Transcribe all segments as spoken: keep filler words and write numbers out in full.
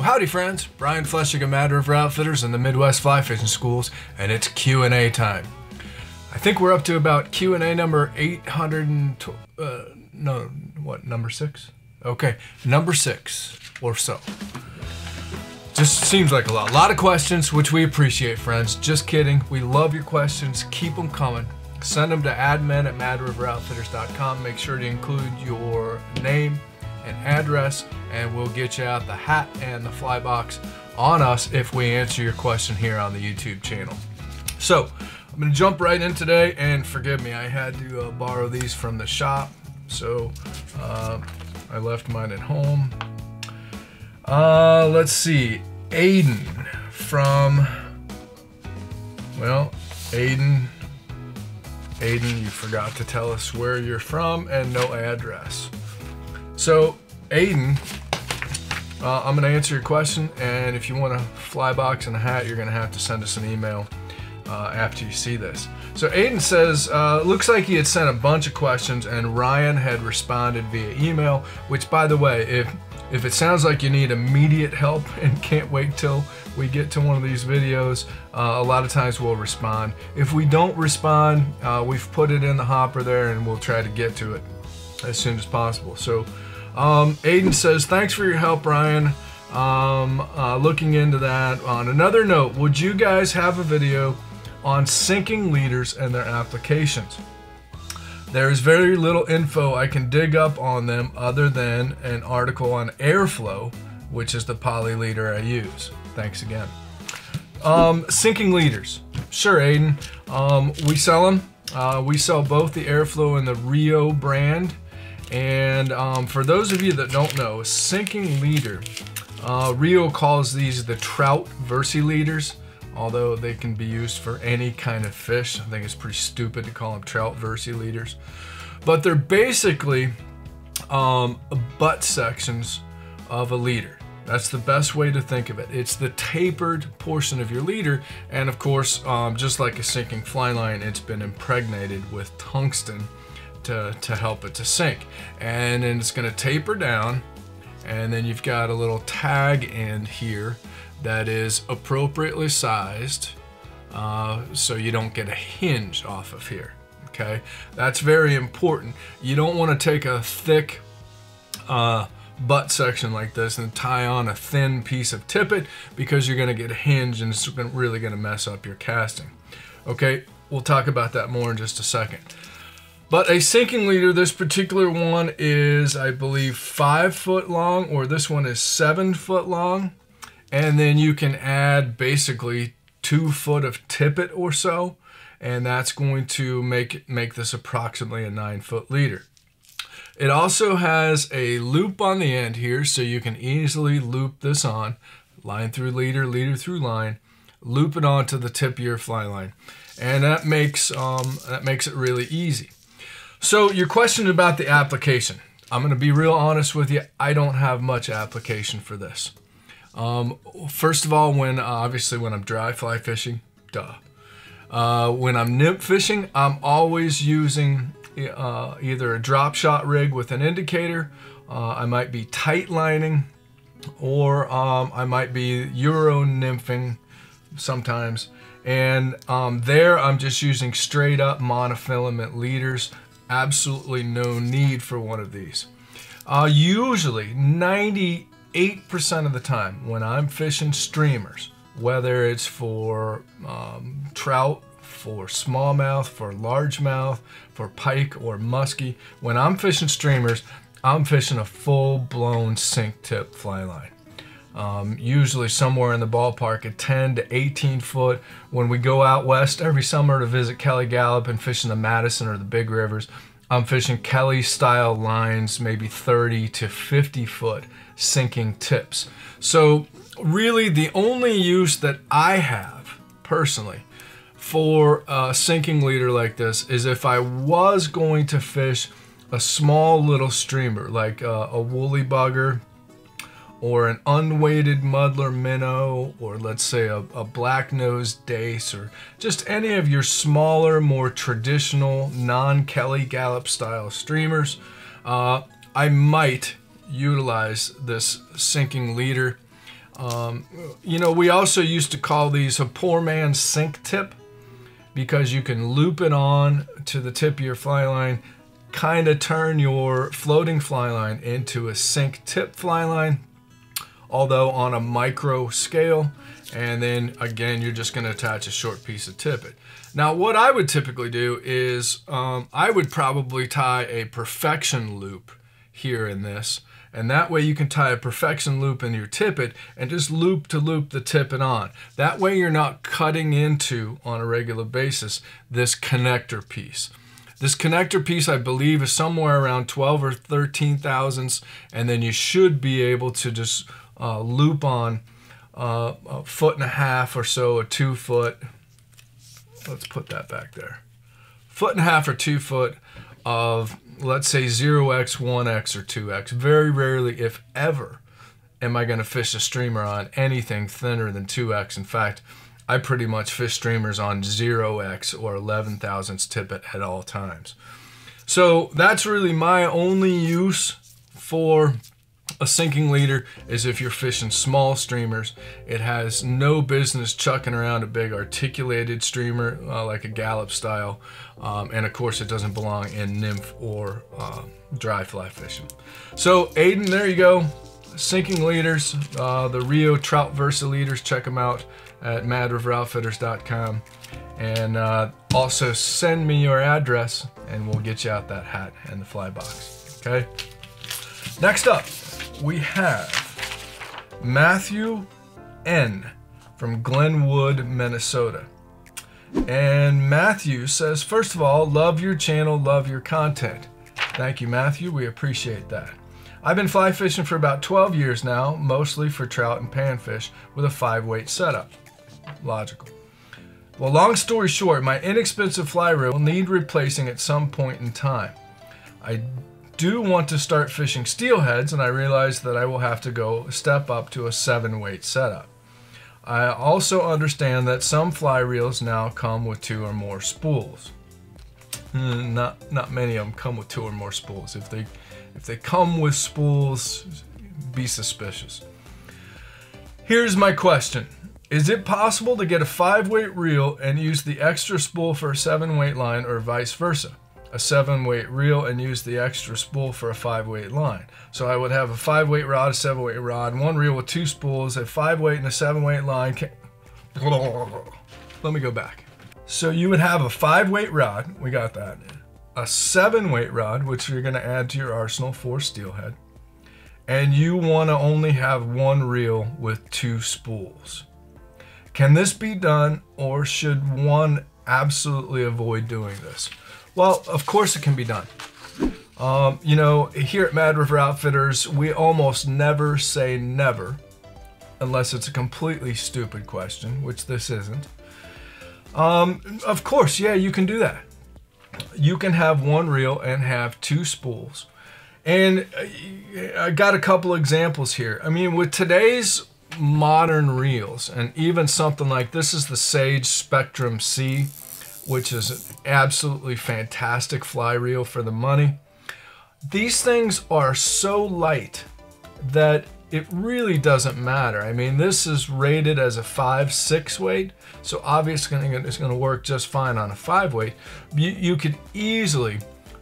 Howdy friends, Brian Fleschig of Mad River Outfitters and the Midwest Fly Fishing Schools, and it's Q and A time. I think we're up to about Q and A number eight hundred twelve, uh, no, what, number six? Okay, number six or so. Just seems like a lot. A lot of questions, which we appreciate, friends. Just kidding, we love your questions. Keep them coming. Send them to admin at mad river outfitters dot com. Make sure to include your name and address, and we'll get you out the hat and the fly box on us if we answer your question here on the YouTube channel. So I'm gonna jump right in today, and forgive me, I had to uh, borrow these from the shop, so uh, I left mine at home. Uh, let's see, Aiden from, well, Aiden, Aiden, you forgot to tell us where you're from and no address. So Aiden, uh, I'm gonna answer your question, and if you want a fly box and a hat, you're gonna have to send us an email uh, after you see this. So Aiden says, uh, looks like he had sent a bunch of questions and Ryan had responded via email, which by the way, if, if it sounds like you need immediate help and can't wait till we get to one of these videos, uh, a lot of times we'll respond. If we don't respond, uh, we've put it in the hopper there and we'll try to get to it as soon as possible. So Um, Aiden says, thanks for your help, Brian. Um, uh, looking into that. On another note, would you guys have a video on sinking leaders and their applications? There is very little info I can dig up on them other than an article on Airflo, which is the poly leader I use. Thanks again. Um, sinking leaders. Sure, Aiden. Um, we sell them. Uh, we sell both the Airflo and the Rio brand. And um, for those of you that don't know, sinking leader, uh, Rio calls these the trout versi leaders, although they can be used for any kind of fish. I think it's pretty stupid to call them trout versi leaders. But they're basically um, butt sections of a leader. That's the best way to think of it. It's the tapered portion of your leader. And of course, um, just like a sinking fly line, it's been impregnated with tungsten To, to help it to sink, and then it's going to taper down, and then you've got a little tag end here that is appropriately sized uh, so you don't get a hinge off of here. Okay, that's very important. You don't want to take a thick uh, butt section like this and tie on a thin piece of tippet, because you're going to get a hinge and it's really going to mess up your casting. Okay, we'll talk about that more in just a second. But a sinking leader, this particular one is, I believe, five foot long, or this one is seven foot long. And then you can add basically two foot of tippet or so, and that's going to make, make this approximately a nine foot leader. It also has a loop on the end here, so you can easily loop this on, line through leader, leader through line, loop it onto the tip of your fly line. And that makes, um, that makes it really easy. So your question about the application, I'm gonna be real honest with you, I don't have much application for this. Um, first of all, when uh, obviously when I'm dry fly fishing, duh. Uh, when I'm nymph fishing, I'm always using uh, either a drop shot rig with an indicator, uh, I might be tight lining, or um, I might be Euro nymphing sometimes. And um, there I'm just using straight up monofilament leaders. Absolutely no need for one of these. Uh, usually ninety-eight percent of the time when I'm fishing streamers, whether it's for um, trout, for smallmouth, for largemouth, for pike or muskie, when I'm fishing streamers, I'm fishing a full-blown sink tip fly line. Um, usually somewhere in the ballpark at ten to eighteen foot. When we go out west every summer to visit Kelly Galloup and fishing the Madison or the big rivers, I'm fishing Kelly style lines, maybe thirty to fifty foot sinking tips. So really the only use that I have personally for a sinking leader like this is if I was going to fish a small little streamer like a, a woolly bugger, or an unweighted muddler minnow, or let's say a, a black-nosed dace, or just any of your smaller, more traditional, non-Kelly Galloup style streamers. Uh, I might utilize this sinking leader. Um, you know, we also used to call these a poor man's sink tip, because you can loop it on to the tip of your fly line, kind of turn your floating fly line into a sink tip fly line, although on a micro scale. And then again, you're just going to attach a short piece of tippet. Now, what I would typically do is um, I would probably tie a perfection loop here in this. And that way you can tie a perfection loop in your tippet and just loop to loop the tippet on. That way you're not cutting into, on a regular basis, this connector piece. This connector piece, I believe, is somewhere around twelve or thirteen thousandths, and then you should be able to just uh, loop on uh, a foot and a half or so, a two foot. Let's put that back there. Foot and a half or two foot of, let's say, zero X, one X, or two X. Very rarely, if ever, am I going to fish a streamer on anything thinner than two X. In fact, I pretty much fish streamers on zero X or eleven thousandths tippet at all times. So that's really my only use for a sinking leader, is if you're fishing small streamers. It has no business chucking around a big articulated streamer uh, like a Galloup style, um, and of course it doesn't belong in nymph or uh, dry fly fishing. So Aiden, there you go, sinking leaders, uh, the Rio Trout Versa leaders. Check them out at mad river outfitters dot com, and uh, also send me your address and we'll get you out that hat and the fly box. Okay, next up we have Matthew N from Glenwood, Minnesota. And Matthew says, first of all, love your channel, love your content. Thank you, Matthew, we appreciate that. I've been fly fishing for about twelve years now, mostly for trout and panfish with a five weight setup. Logical. Well, long story short, my inexpensive fly reel will need replacing at some point in time. I do want to start fishing steelheads, and I realize that I will have to go step up to a seven weight setup. I also understand that some fly reels now come with two or more spools. Hmm, not not many of them come with two or more spools. If they if they come with spools, be suspicious. Here's my question. Is it possible to get a five weight reel and use the extra spool for a seven weight line, or vice versa? A seven weight reel and use the extra spool for a five weight line. So I would have a five weight rod, a seven weight rod, one reel with two spools, a five weight and a seven weight line. Let me go back. So you would have a five weight rod, we got that, a seven weight rod, which you're gonna add to your arsenal for steelhead, and you wanna only have one reel with two spools. Can this be done, or should one absolutely avoid doing this? Well, of course it can be done. Um, you know, here at Mad River Outfitters, we almost never say never, unless it's a completely stupid question, which this isn't. Um, of course, yeah, you can do that. You can have one reel and have two spools. And I got a couple examples here. I mean, with today's modern reels, and even something like this is the Sage Spectrum C, which is an absolutely fantastic fly reel for the money. These things are so light that it really doesn't matter. I mean, this is rated as a five six weight, so obviously it's going to work just fine on a five weight. You, you could easily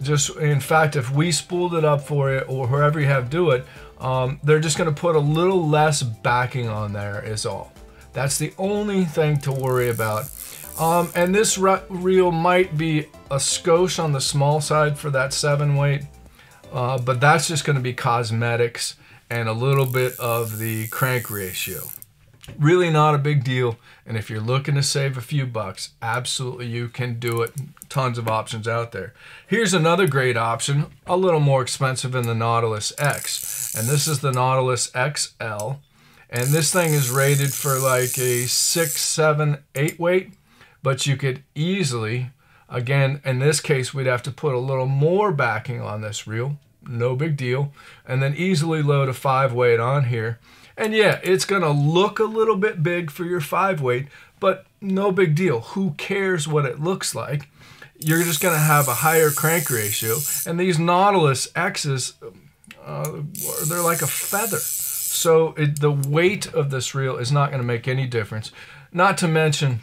just, in fact, if we spooled it up for you or whoever you have do it, um, they're just going to put a little less backing on there is all. That's the only thing to worry about. Um, and this re reel might be a skosh on the small side for that seven weight, uh, but that's just going to be cosmetics and a little bit of the crank ratio. Really not a big deal, and if you're looking to save a few bucks, absolutely you can do it. Tons of options out there. Here's another great option, a little more expensive, in the Nautilus X, and this is the Nautilus X L, and this thing is rated for like a six, seven, eight weight. But you could easily, again, in this case, we'd have to put a little more backing on this reel, no big deal, and then easily load a five weight on here. And yeah, it's gonna look a little bit big for your five weight, but no big deal. Who cares what it looks like? You're just gonna have a higher crank ratio. And these Nautilus X's uh, they're like a feather. So it, the weight of this reel is not going to make any difference. Not to mention,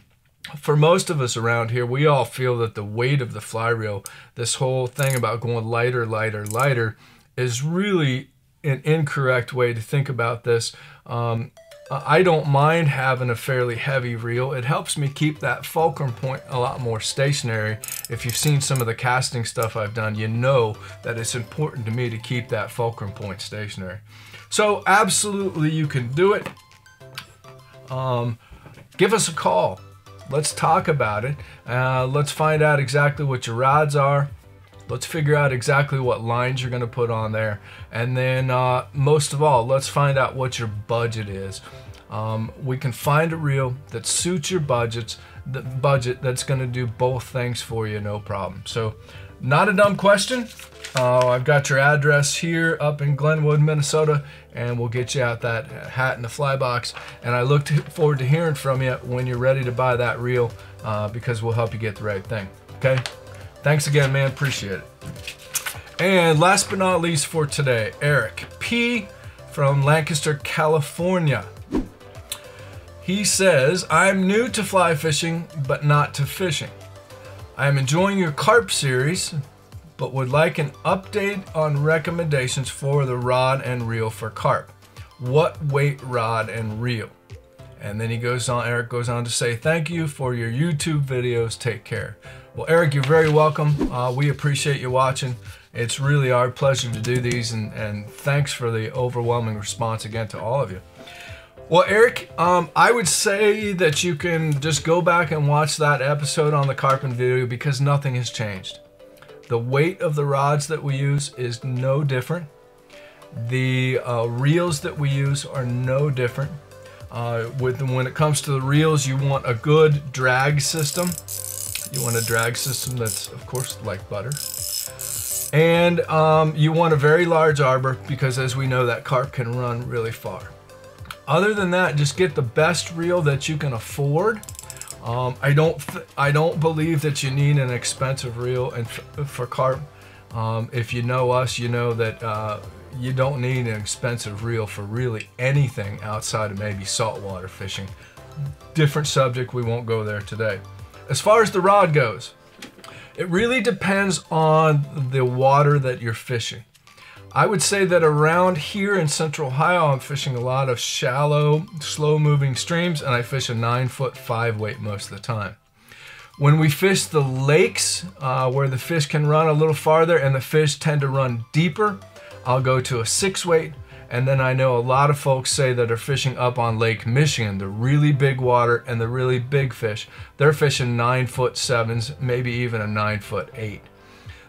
for most of us around here, we all feel that the weight of the fly reel, this whole thing about going lighter, lighter, lighter, is really an incorrect way to think about this. Um, I don't mind having a fairly heavy reel. It helps me keep that fulcrum point a lot more stationary. If you've seen some of the casting stuff I've done, you know that it's important to me to keep that fulcrum point stationary. So absolutely you can do it. Um, give us a call. Let's talk about it. Uh, let's find out exactly what your rods are. Let's figure out exactly what lines you're gonna put on there. And then uh, most of all, let's find out what your budget is. Um, we can find a reel that suits your budgets, the budget that's gonna do both things for you, no problem. So not a dumb question. Uh, I've got your address here up in Glenwood, Minnesota, and we'll get you out that hat in the fly box. And I look forward to hearing from you when you're ready to buy that reel, uh, because we'll help you get the right thing, okay? Thanks again, man. Appreciate it. And last but not least for today, Eric P. from Lancaster, California. He says, I'm new to fly fishing, but not to fishing. I am enjoying your carp series, but would like an update on recommendations for the rod and reel for carp. What weight rod and reel? And then he goes on, Eric goes on to say, thank you for your YouTube videos. Take care. Well, Eric, you're very welcome. Uh, we appreciate you watching. It's really our pleasure to do these, and, and thanks for the overwhelming response again to all of you. Well, Eric, um, I would say that you can just go back and watch that episode on the carp and video because nothing has changed. The weight of the rods that we use is no different. The uh, reels that we use are no different. Uh, with, when it comes to the reels, you want a good drag system. You want a drag system that's, of course, like butter. And um, you want a very large arbor because, as we know, that carp can run really far. Other than that, just get the best reel that you can afford. Um, I don't th I don't believe that you need an expensive reel and f for carp. Um, if you know us, you know that uh, you don't need an expensive reel for really anything outside of maybe saltwater fishing. Different subject, we won't go there today. As far as the rod goes, it really depends on the water that you're fishing. I would say that around here in Central Ohio, I'm fishing a lot of shallow, slow-moving streams, and I fish a nine foot five weight most of the time. When we fish the lakes, uh, where the fish can run a little farther and the fish tend to run deeper, I'll go to a six weight. And then I know a lot of folks say that are fishing up on Lake Michigan, the really big water and the really big fish, they're fishing nine foot sevens, maybe even a nine foot eight.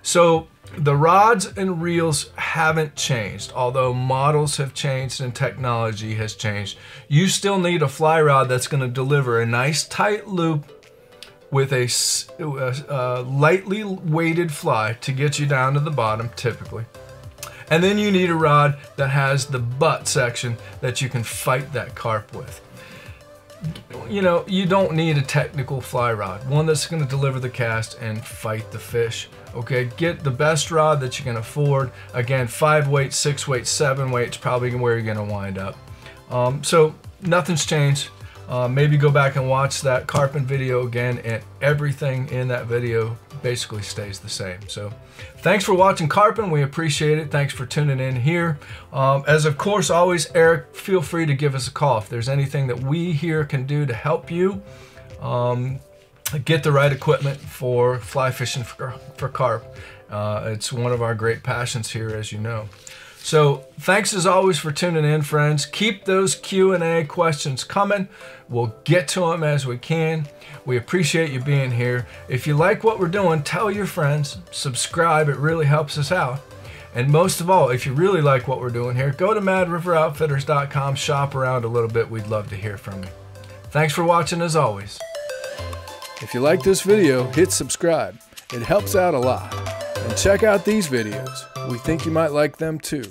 So the rods and reels haven't changed, although models have changed and technology has changed. You still need a fly rod that's going to deliver a nice tight loop with a uh, lightly weighted fly to get you down to the bottom typically. And then you need a rod that has the butt section that you can fight that carp with. You know, you don't need a technical fly rod, one that's going to deliver the cast and fight the fish. Okay, get the best rod that you can afford. Again, five weight, six weight, seven weight is probably where you're going to wind up. Um, so nothing's changed. Uh, maybe go back and watch that carping video again, and everything in that video basically stays the same. So thanks for watching carping. We appreciate it. Thanks for tuning in here. Um, as of course, always, Eric, feel free to give us a call if there's anything that we here can do to help you um, get the right equipment for fly fishing for, for carp. Uh, it's one of our great passions here, as you know. So thanks as always for tuning in, friends. Keep those Q and A questions coming. We'll get to them as we can. We appreciate you being here. If you like what we're doing, tell your friends, subscribe. It really helps us out. And most of all, if you really like what we're doing here, go to mad river outfitters dot com, shop around a little bit. We'd love to hear from you. Thanks for watching as always. If you like this video, hit subscribe. It helps out a lot. And check out these videos. We think you might like them too.